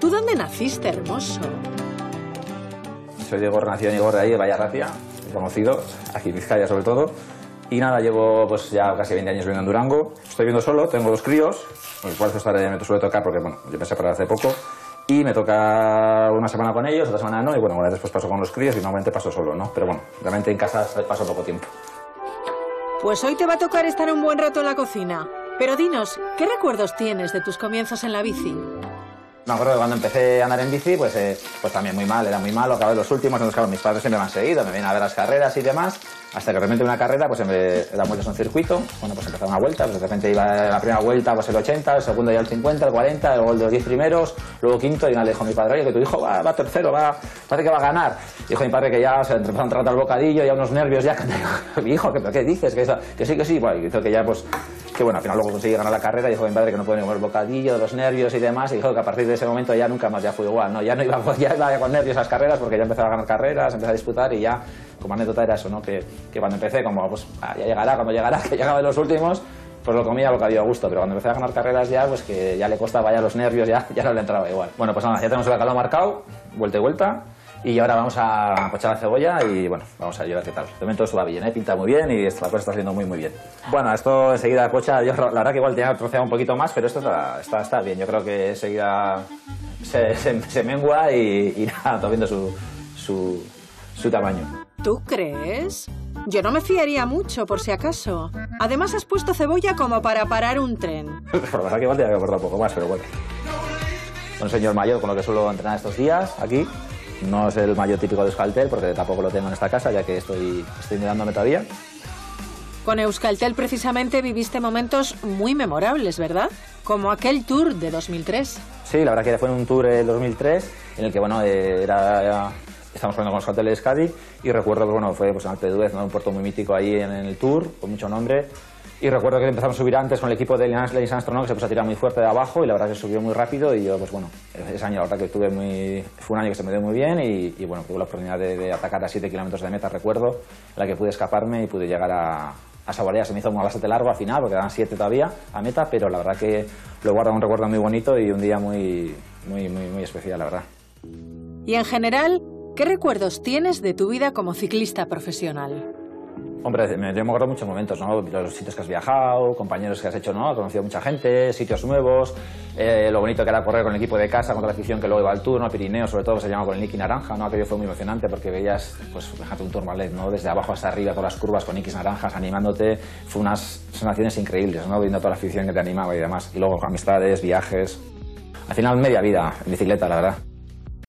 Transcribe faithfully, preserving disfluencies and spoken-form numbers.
¿Tú dónde naciste, hermoso? Soy Diego, nacido en Igor de ahí, de Rapia, conocido, aquí en Vizcaya sobre todo. Y nada, llevo pues ya casi veinte años viviendo en Durango. Estoy viviendo solo, tengo dos críos, los cuales estaré, me suele tocar porque, bueno, yo me separé hace poco. Y me toca una semana con ellos, otra semana no, y bueno, ahora después paso con los críos y normalmente paso solo, ¿no? Pero bueno, realmente en casa paso poco tiempo. Pues hoy te va a tocar estar un buen rato en la cocina. Pero dinos, ¿qué recuerdos tienes de tus comienzos en la bici? Me acuerdo que cuando empecé a andar en bici, pues, eh, pues también muy mal, era muy malo, acabé los últimos, entonces claro, mis padres siempre me han seguido, me vienen a ver las carreras y demás, hasta que realmente una carrera, pues siempre daba vueltas a un circuito, bueno, pues empezaba una vuelta, pues de repente iba la primera vuelta, pues el ochenta, el segundo ya el cincuenta, el cuarenta, luego el de los diez primeros, luego quinto, y una le dijo a mi padre, oye, que tu hijo va, va tercero, va, parece que va a ganar. Dijo a mi padre que ya se empezó a tratar el bocadillo, ya unos nervios, ya, mi hijo, ¿qué, qué dices? Que, eso, que sí, que sí, bueno, y hizo que ya, pues, que bueno, al final luego conseguí ganar la carrera, dijo a mi padre que no puede comer bocadillo, de los nervios y demás, y dijo que a partir de ese momento ya nunca más, ya fue igual, ¿no? Ya no iba, ya iba con nervios a las carreras porque ya empezaba a ganar carreras, empezaba a disputar y ya, como anécdota era eso, ¿no? Que, que cuando empecé, como pues ya llegará, cuando llegará, que llegaba de los últimos, pues lo comía bocadillo a gusto, pero cuando empecé a ganar carreras ya, pues que ya le costaba ya los nervios, ya, ya no le entraba igual. Bueno, pues nada, ya tenemos el bacalao marcado, vuelta y vuelta, y ahora vamos a pochar la cebolla y bueno, vamos a ver qué tal. De momento esto va bien, ¿eh? Pinta muy bien y esta, la cosa está saliendo muy muy bien. Bueno, esto enseguida pocha, yo la verdad que igual tenía troceado un poquito más, pero esto está, está, está bien, yo creo que enseguida se, se, se mengua y, y nada, está viendo su, su, su tamaño. ¿Tú crees? Yo no me fiaría mucho, por si acaso. Además has puesto cebolla como para parar un tren. La verdad que igual tenía que aportar un poco más, pero bueno. Un señor mayor con lo que suelo entrenar estos días, aquí. No es el mayor típico de Euskaltel, porque tampoco lo tengo en esta casa, ya que estoy, estoy mudándome todavía. Con Euskaltel, precisamente, viviste momentos muy memorables, ¿verdad? Como aquel tour de dos mil tres. Sí, la verdad que fue un tour de dos mil tres, en el que, bueno, era... era estamos jugando con Euskaltel Euskadi y recuerdo que bueno, fue pues, en Alpe de Huez, ¿no? Un puerto muy mítico ahí en, en el Tour, con mucho nombre. Y recuerdo que empezamos a subir antes con el equipo de Lienz Astronom, que se puso a tirar muy fuerte de abajo y la verdad que subió muy rápido. Y yo, pues bueno, ese año la verdad que tuve muy. Fue un año que se me dio muy bien y, y bueno, tuve la oportunidad de, de atacar a siete kilómetros de meta, recuerdo, en la que pude escaparme y pude llegar a, a Saborea. Se me hizo un bastante largo al final, porque eran siete todavía a meta, pero la verdad que lo guardo un recuerdo muy bonito y un día muy, muy, muy, muy especial, la verdad. Y en general, ¿qué recuerdos tienes de tu vida como ciclista profesional? Hombre, yo me acuerdo muchos momentos, ¿no? Los sitios que has viajado, compañeros que has hecho, ¿no? He conocido mucha gente, sitios nuevos, eh, lo bonito que era correr con el equipo de casa, contra la afición que luego iba al Tour, ¿no? Pirineo, sobre todo, se llamaba con el Nicky naranja, ¿no? Aquello fue muy emocionante porque veías, pues, fíjate, un Turmalet, ¿no? Desde abajo hasta arriba, todas las curvas con Nicky naranjas, animándote. Fue unas sensaciones increíbles, ¿no? Viendo toda la afición que te animaba y demás. Y luego amistades, viajes. Al final, media vida en bicicleta, la verdad.